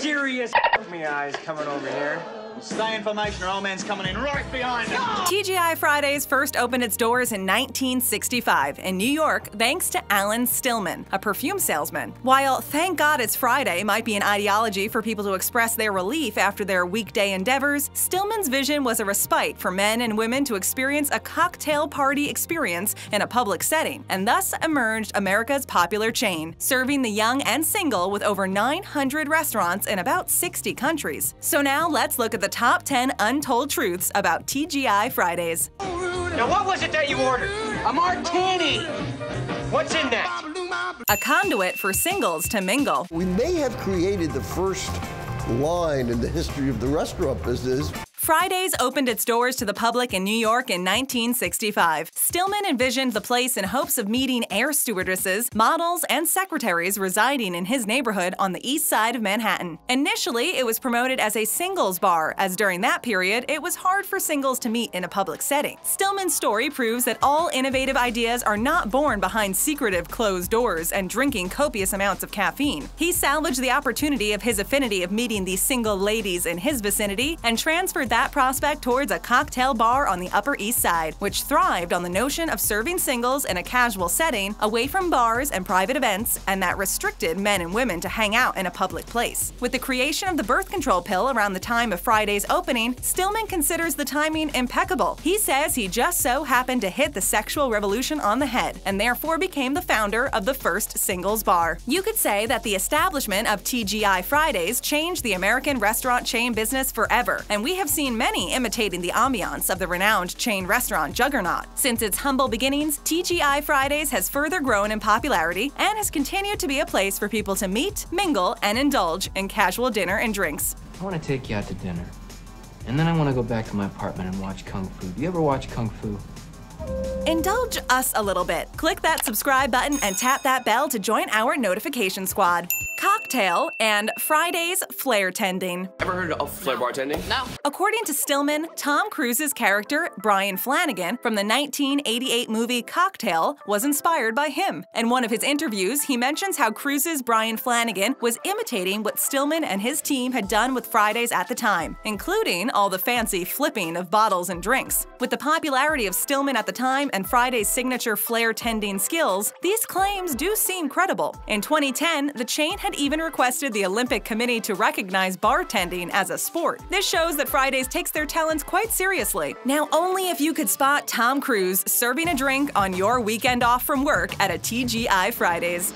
serious me eyes coming over here. Stay information or old man's coming in right behind him. TGI Fridays first opened its doors in 1965 in New York thanks to Alan Stillman, a perfume salesman. While Thank God It's Friday might be an ideology for people to express their relief after their weekday endeavors, Stillman's vision was a respite for men and women to experience a cocktail party experience in a public setting, and thus emerged America's popular chain, serving the young and single with over 900 restaurants in about 60 countries. So now let's look at the top 10 untold truths about TGI Fridays. Now what was it that you ordered? A martini. What's in that? A conduit for singles to mingle. We may have created the first line in the history of the restaurant business. Fridays opened its doors to the public in New York in 1965. Stillman envisioned the place in hopes of meeting air stewardesses, models, and secretaries residing in his neighborhood on the east side of Manhattan. Initially, it was promoted as a singles bar, as during that period, it was hard for singles to meet in a public setting. Stillman's story proves that all innovative ideas are not born behind secretive closed doors and drinking copious amounts of caffeine. He salvaged the opportunity of his affinity of meeting the single ladies in his vicinity and transferred that prospect towards a cocktail bar on the Upper East Side, which thrived on the notion of serving singles in a casual setting, away from bars and private events, and that restricted men and women to hang out in a public place. With the creation of the birth control pill around the time of Friday's opening, Stillman considers the timing impeccable. He says he just so happened to hit the sexual revolution on the head, and therefore became the founder of the first singles bar. You could say that the establishment of TGI Fridays changed the American restaurant chain business forever, and we have seen many imitating the ambiance of the renowned chain restaurant juggernaut. Since its humble beginnings, TGI Fridays has further grown in popularity and has continued to be a place for people to meet, mingle, and indulge in casual dinner and drinks. I want to take you out to dinner, and then I want to go back to my apartment and watch Kung Fu. Do you ever watch Kung Fu? Indulge us a little bit. Click that subscribe button and tap that bell to join our notification squad. Cocktail and Friday's flair tending. Ever heard of flair bartending? No. According to Stillman, Tom Cruise's character, Brian Flanagan, from the 1988 movie Cocktail, was inspired by him. In one of his interviews, he mentions how Cruise's Brian Flanagan was imitating what Stillman and his team had done with Fridays at the time, including all the fancy flipping of bottles and drinks. With the popularity of Stillman at the time and Friday's signature flair tending skills, these claims do seem credible. In 2010, the chain had even requested the Olympic Committee to recognize bartending as a sport. This shows that Fridays takes their talents quite seriously. Now, only if you could spot Tom Cruise serving a drink on your weekend off from work at a TGI Fridays.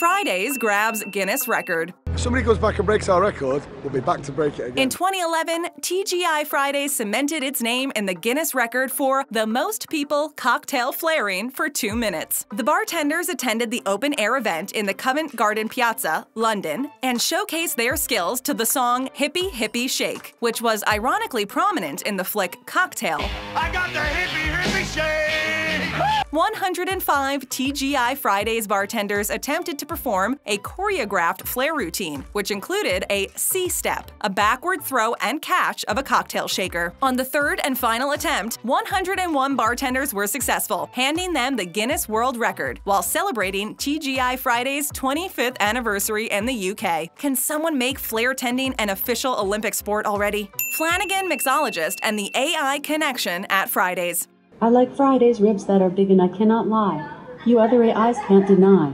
Fridays grabs Guinness record. If somebody goes back and breaks our record, we'll be back to break it again. In 2011, TGI Fridays cemented its name in the Guinness record for the most people cocktail flaring for 2 minutes. The bartenders attended the open-air event in the Covent Garden Piazza, London, and showcased their skills to the song Hippie Hippie Shake, which was ironically prominent in the flick Cocktail. I got the Hippie Hippie Shake! 105 TGI Fridays bartenders attempted to perform a choreographed flair routine, which included a C-step, a backward throw and catch of a cocktail shaker. On the third and final attempt, 101 bartenders were successful, handing them the Guinness World Record while celebrating TGI Fridays' 25th anniversary in the UK. Can someone make flair tending an official Olympic sport already? Flanagan mixologist and the AI connection at Fridays. I like Friday's ribs that are big, and I cannot lie. You other AIs can't deny.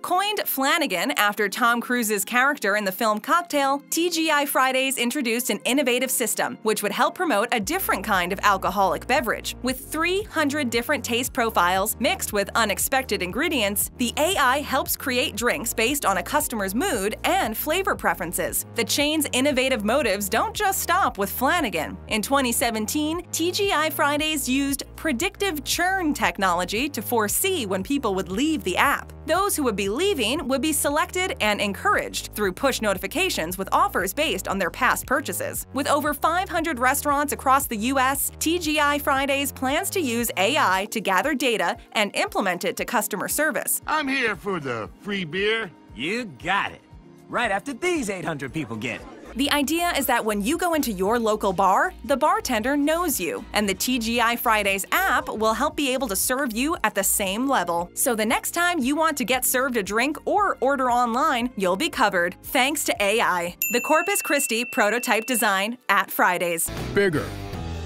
Coined Flanagan after Tom Cruise's character in the film Cocktail, TGI Fridays introduced an innovative system which would help promote a different kind of alcoholic beverage. With 300 different taste profiles mixed with unexpected ingredients, the AI helps create drinks based on a customer's mood and flavor preferences. The chain's innovative motives don't just stop with Flanagan. In 2017, TGI Fridays used predictive churn technology to foresee when people would leave the app. Those who would be leaving would be selected and encouraged through push notifications with offers based on their past purchases. With over 500 restaurants across the U.S., TGI Fridays plans to use AI to gather data and implement it to customer service. I'm here for the free beer. You got it. Right after these 800 people get it. The idea is that when you go into your local bar, the bartender knows you, and the TGI Fridays app will help be able to serve you at the same level. So the next time you want to get served a drink or order online, you'll be covered, thanks to AI. The Corpus Christi prototype design at Fridays. Bigger,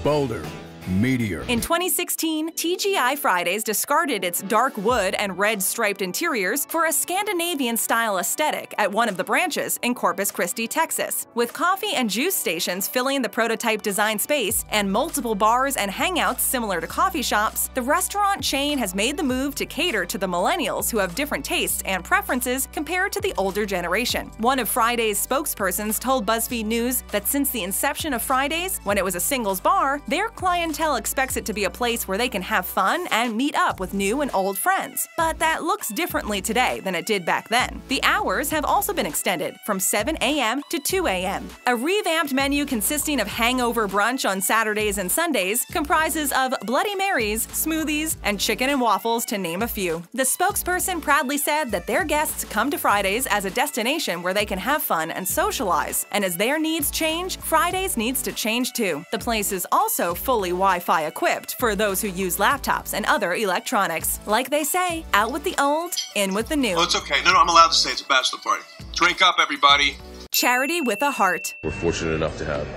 bolder, meatier. In 2016, TGI Fridays discarded its dark wood and red striped interiors for a Scandinavian-style aesthetic at one of the branches in Corpus Christi, Texas. With coffee and juice stations filling the prototype design space and multiple bars and hangouts similar to coffee shops, the restaurant chain has made the move to cater to the millennials who have different tastes and preferences compared to the older generation. One of Fridays' spokespersons told BuzzFeed News that since the inception of Fridays, when it was a singles bar, their clientele expects it to be a place where they can have fun and meet up with new and old friends. But that looks differently today than it did back then. The hours have also been extended from 7 a.m. to 2 a.m. A revamped menu consisting of hangover brunch on Saturdays and Sundays comprises of Bloody Marys, smoothies, and chicken and waffles, to name a few. The spokesperson proudly said that their guests come to Fridays as a destination where they can have fun and socialize, and as their needs change, Fridays needs to change too. The place is also fully Wi-Fi equipped for those who use laptops and other electronics. Like they say, out with the old, in with the new. Oh, it's okay. No, I'm allowed to say it's a bachelor party. Drink up, everybody. Charity with a heart. We're fortunate enough to have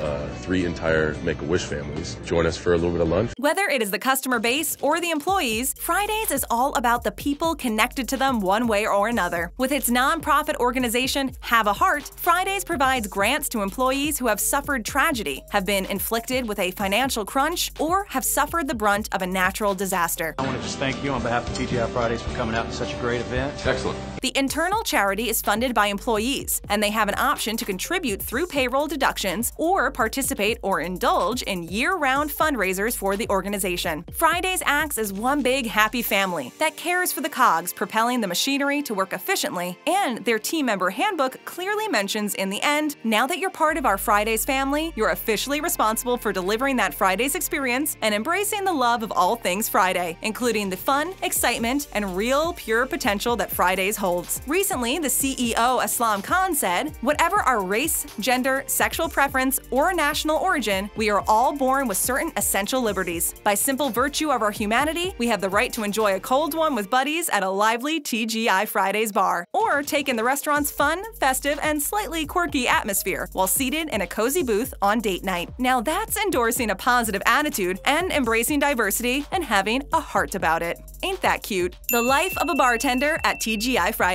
three entire Make-A-Wish families join us for a little bit of lunch. Whether it is the customer base or the employees, Fridays is all about the people connected to them one way or another. With its nonprofit organization, Have a Heart, Fridays provides grants to employees who have suffered tragedy, have been inflicted with a financial crunch, or have suffered the brunt of a natural disaster. I want to just thank you on behalf of TGI Fridays for coming out to such a great event. Excellent. The internal charity is funded by employees, and they have an option to contribute through payroll deductions or participate or indulge in year-round fundraisers for the organization. Fridays acts as one big happy family that cares for the cogs propelling the machinery to work efficiently, and their team member handbook clearly mentions in the end, now that you're part of our Fridays family, you're officially responsible for delivering that Fridays experience and embracing the love of all things Friday, including the fun, excitement, and real pure potential that Fridays hold. Recently, the CEO Aslam Khan said, "Whatever our race, gender, sexual preference, or national origin, we are all born with certain essential liberties. By simple virtue of our humanity, we have the right to enjoy a cold one with buddies at a lively TGI Fridays bar, or take in the restaurant's fun, festive, and slightly quirky atmosphere while seated in a cozy booth on date night." Now that's endorsing a positive attitude and embracing diversity and having a heart about it. Ain't that cute? The life of a bartender at TGI Fridays.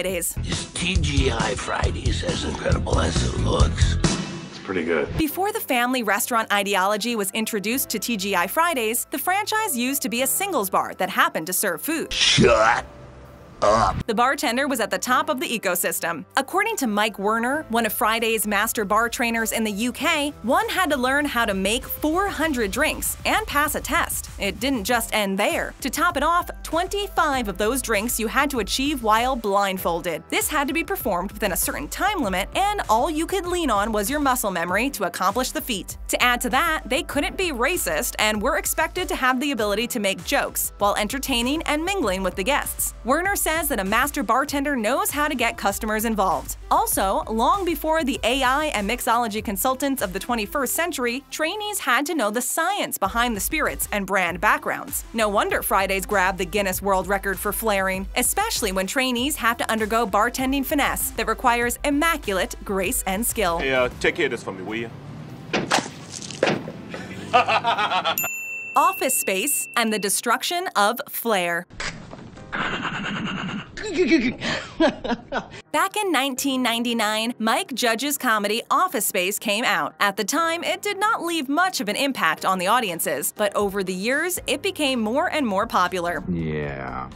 Is TGI Fridays as incredible as it looks? Pretty good. Before the family restaurant ideology was introduced to TGI Fridays, the franchise used to be a singles bar that happened to serve food. Shut up. The bartender was at the top of the ecosystem. According to Mike Werner, one of Fridays' master bar trainers in the UK, one had to learn how to make 400 drinks and pass a test. It didn't just end there. To top it off, 25 of those drinks you had to achieve while blindfolded. This had to be performed within a certain time limit, and all you could lean on was your muscle memory to accomplish the feat. To add to that, they couldn't be racist and were expected to have the ability to make jokes while entertaining and mingling with the guests. Werner says that a master bartender knows how to get customers involved. Also, long before the AI and mixology consultants of the 21st century, trainees had to know the science behind the spirits and brand backgrounds. No wonder Fridays grabbed the Guinness World Record for flaring, especially when trainees have to undergo bartending finesse that requires immaculate grace and skill. Hey, take care of this for me, will you? Office Space and the destruction of flair. Back in 1999, Mike Judge's comedy Office Space came out. At the time, it did not leave much of an impact on the audiences, but over the years, it became more and more popular. Yeah.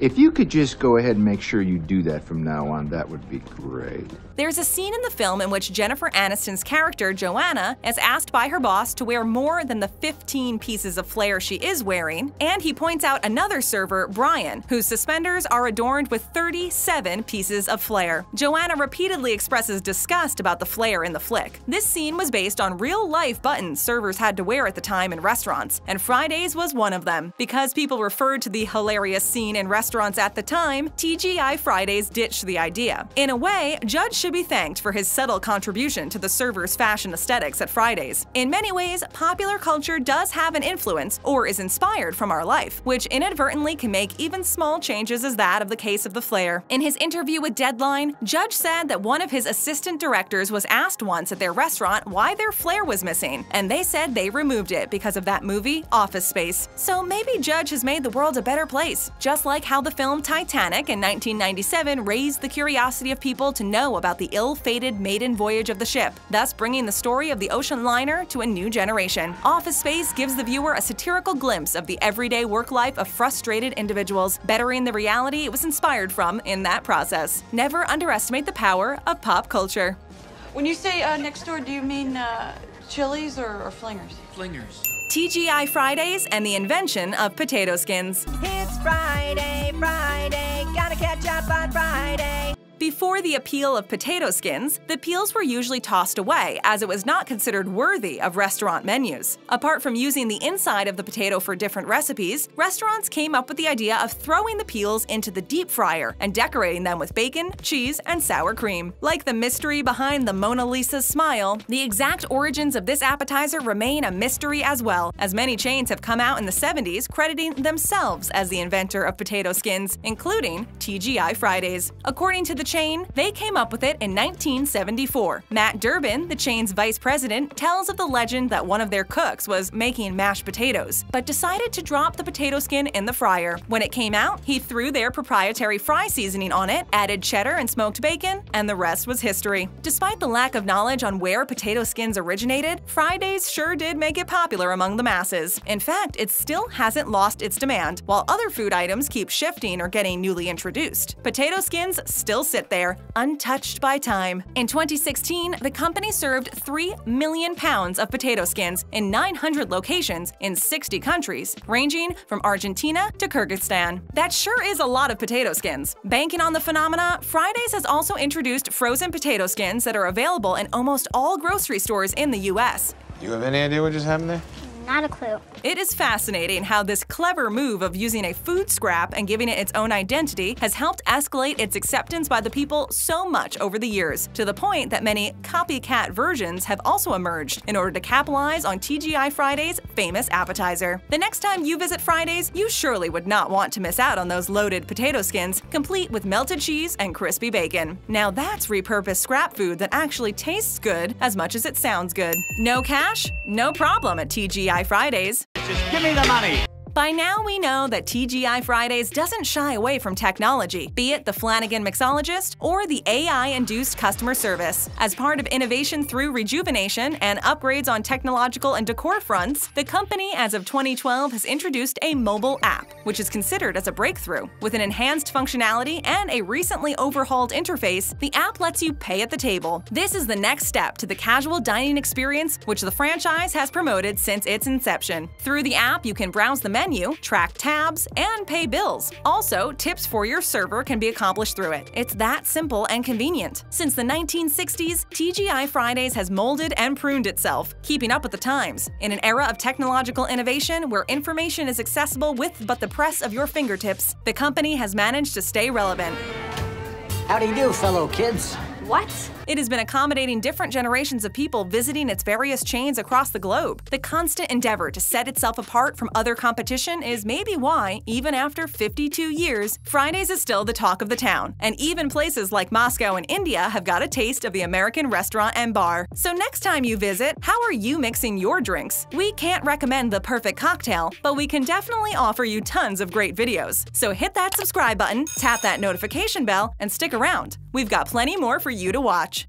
If you could just go ahead and make sure you do that from now on, that would be great. There's a scene in the film in which Jennifer Aniston's character, Joanna, is asked by her boss to wear more than the 15 pieces of flair she is wearing, and he points out another server, Brian, whose suspenders are adorned with 37 pieces of flair. Joanna repeatedly expresses disgust about the flair in the flick. This scene was based on real-life buttons servers had to wear at the time in restaurants, and Fridays was one of them. Because people referred to the hilarious scene in restaurants restaurants at the time, TGI Fridays ditched the idea. In a way, Judge should be thanked for his subtle contribution to the server's fashion aesthetics at Fridays. In many ways, popular culture does have an influence or is inspired from our life, which inadvertently can make even small changes as that of the case of the flare. In his interview with Deadline, Judge said that one of his assistant directors was asked once at their restaurant why their flare was missing, and they said they removed it because of that movie, Office Space. So maybe Judge has made the world a better place, just like how the film Titanic in 1997 raised the curiosity of people to know about the ill-fated maiden voyage of the ship, thus bringing the story of the ocean liner to a new generation. Office Space gives the viewer a satirical glimpse of the everyday work life of frustrated individuals, bettering the reality it was inspired from in that process. Never underestimate the power of pop culture. When you say next door, do you mean Chili's or Flingers? Flingers. TGI Fridays and the invention of potato skins. It's Friday, Friday, gotta catch up on Friday. Before the appeal of potato skins, the peels were usually tossed away as it was not considered worthy of restaurant menus. Apart from using the inside of the potato for different recipes, restaurants came up with the idea of throwing the peels into the deep fryer and decorating them with bacon, cheese, and sour cream. Like the mystery behind the Mona Lisa's smile, the exact origins of this appetizer remain a mystery as well, as many chains have come out in the 70s crediting themselves as the inventor of potato skins, including TGI Fridays. According to the chain, they came up with it in 1974. Matt Durbin, the chain's vice president, tells of the legend that one of their cooks was making mashed potatoes, but decided to drop the potato skin in the fryer. When it came out, he threw their proprietary fry seasoning on it, added cheddar and smoked bacon, and the rest was history. Despite the lack of knowledge on where potato skins originated, Fridays sure did make it popular among the masses. In fact, it still hasn't lost its demand, while other food items keep shifting or getting newly introduced. Potato skins still sit there, untouched by time. In 2016, the company served 3 million pounds of potato skins in 900 locations in 60 countries, ranging from Argentina to Kyrgyzstan. That sure is a lot of potato skins. Banking on the phenomena, Fridays has also introduced frozen potato skins that are available in almost all grocery stores in the US. Do you have any idea what just happened there? Not a clue. It is fascinating how this clever move of using a food scrap and giving it its own identity has helped escalate its acceptance by the people so much over the years, to the point that many copycat versions have also emerged in order to capitalize on TGI Fridays' famous appetizer. The next time you visit Fridays, you surely would not want to miss out on those loaded potato skins, complete with melted cheese and crispy bacon. Now that's repurposed scrap food that actually tastes good as much as it sounds good. No cash? No problem at TGI Fridays. Just give me the money. By now we know that TGI Fridays doesn't shy away from technology, be it the Flanagan mixologist or the AI-induced customer service. As part of innovation through rejuvenation and upgrades on technological and decor fronts, the company, as of 2012, has introduced a mobile app, which is considered as a breakthrough. With an enhanced functionality and a recently overhauled interface, the app lets you pay at the table. This is the next step to the casual dining experience, which the franchise has promoted since its inception. Through the app, you can browse the menu, track tabs, and pay bills. Also, tips for your server can be accomplished through it. It's that simple and convenient. Since the 1960s, TGI Fridays has molded and pruned itself, keeping up with the times. In an era of technological innovation where information is accessible with but the press of your fingertips, the company has managed to stay relevant. How do you do, fellow kids? What? It has been accommodating different generations of people visiting its various chains across the globe. The constant endeavor to set itself apart from other competition is maybe why, even after 52 years, Fridays is still the talk of the town. And even places like Moscow and India have got a taste of the American restaurant and bar. So next time you visit, how are you mixing your drinks? We can't recommend the perfect cocktail, but we can definitely offer you tons of great videos. So hit that subscribe button, tap that notification bell, and stick around. We've got plenty more for you to watch.